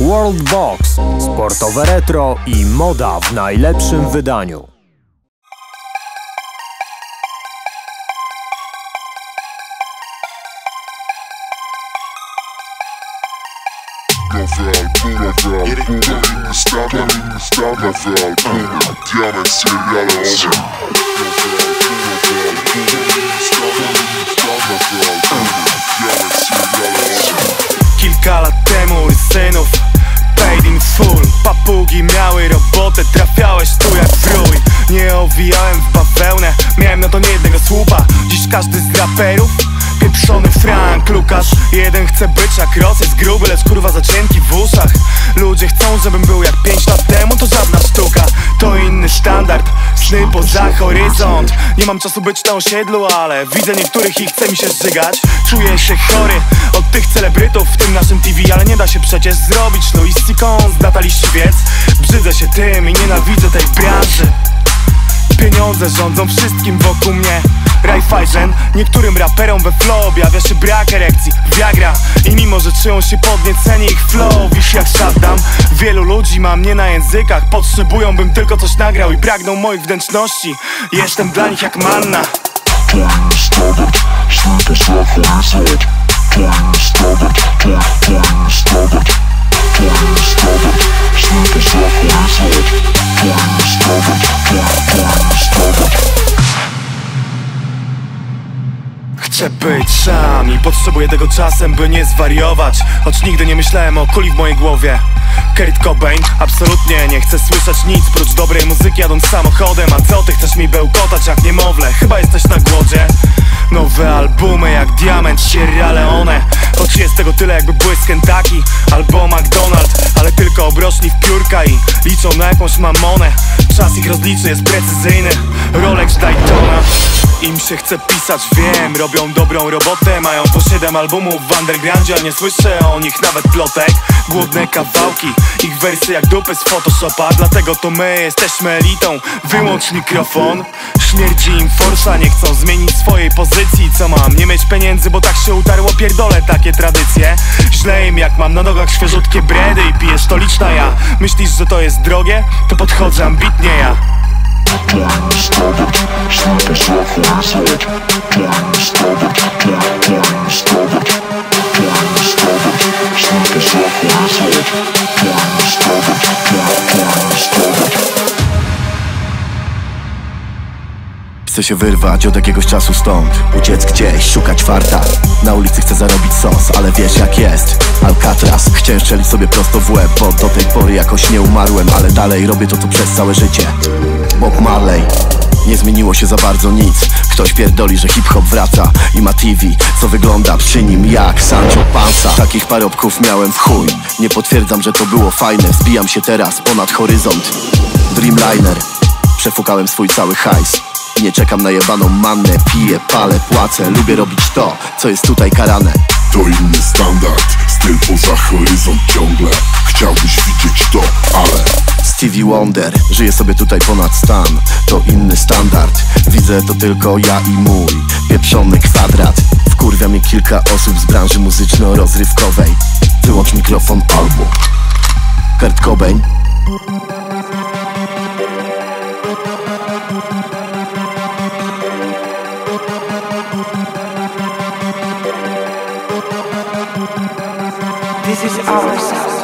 World Box. Sportowe retro i moda w najlepszym wydaniu. Kilka lat temu synów paid in full. Papugi miały robotę, trafiałeś tu jak wrój. Nie owijałem w bawełnę, miałem na to nie jednego słupa. Dziś każdy z raperów pieprzony Frank, Lukasz. Jeden chce być jak Ross, jest gruby, lecz kurwa za cienki w uszach. Ludzie chcą, żebym był jak 5 lat temu, to żadna sztuka. To inny standard, sny poza horyzont. Nie mam czasu być na osiedlu, ale widzę niektórych i chce mi się zżygać. Czuję się chory od tych celebrytów w tym naszym TV, ale nie da się przecież zrobić Louis Sikons, Natali Świec. Brzydzę się tym i nienawidzę tej branży. Pieniądze rządzą wszystkim wokół mnie. Raiffeisen, niektórym raperom we flow objawia się brak erekcji, Viagra. I mimo, że czują się podnieceni ich flow, wisz jak shutdown. Wielu ludzi ma mnie na językach, potrzebują bym tylko coś nagrał i pragną moich wnętrzności. Jestem dla nich jak manna. To inny standard, sny poza horyzont. To inny standard, to inny standard. To inny standard, sny poza horyzont. To inny standard, to inny standard. Chcę być sam i potrzebuję tego czasem, by nie zwariować. Choć nigdy nie myślałem o kuli w mojej głowie. Kurt Cobain, absolutnie nie chcę słyszeć nic prócz dobrej muzyki jadąc samochodem. A co ty chcesz mi bełkotać jak niemowlę? Chyba jesteś na głodzie. Nowe albumy jak Diament, Sierra Leone. Choć jest tego tyle jakby były z Kentucky albo McDonald's, ale tylko obroczni w piórka i liczą na jakąś mamonę. Czas ich rozliczy jest precyzyjny, Rolex Daytona. Im się chce pisać, wiem, robią dobrą robotę. Mają po 7 albumów w undergroundzie, ale nie słyszę o nich nawet plotek. Głodne kawałki, ich wersje jak dupy z Photoshopa. Dlatego to my jesteśmy elitą, wyłącz mikrofon. Śmierdzi im forsza, nie chcą zmienić swojej pozycji. Co mam, nie mieć pieniędzy, bo tak się utarło, pierdolę takie tradycje. Źle im jak mam na nogach świeżutkie bredy i piję stoliczna ja. Myślisz, że to jest drogie? To podchodzę ambitnie ja. To inny standard, sny poza horyzont. To inny standard, to inny standard. To inny standard, sny poza horyzont. To inny standard, to inny standard. Chcę się wyrwać od jakiegoś czasu stąd, uciec gdzieś, szukać farta. Na ulicy chcę zarobić sos, ale wiesz jak jest Alcatraz. Chciałem strzelić sobie prosto w łeb, bo do tej pory jakoś nie umarłem. Ale dalej robię to co przez całe życie. Bob Marley. Nie zmieniło się za bardzo nic. Ktoś pierdoli, że hip-hop wraca i ma TV, co wygląda przy nim jak Sancho Pansa. Takich parobków miałem w chuj. Nie potwierdzam, że to było fajne. Zbijam się teraz ponad horyzont. Dreamliner. Przefukałem swój cały hajs. Nie czekam na jebaną mannę, piję, palę, płacę. Lubię robić to, co jest tutaj karane. To inny standard, styl poza horyzont ciągle. Chciałbyś widzieć to, ale TV Wonder, żyję sobie tutaj ponad stan. To inny standard, widzę to tylko ja i mój pieprzony kwadrat. Wkurwia mnie kilka osób z branży muzyczno-rozrywkowej. Wyłącz mikrofon albo Kurt Cobain. This is ours.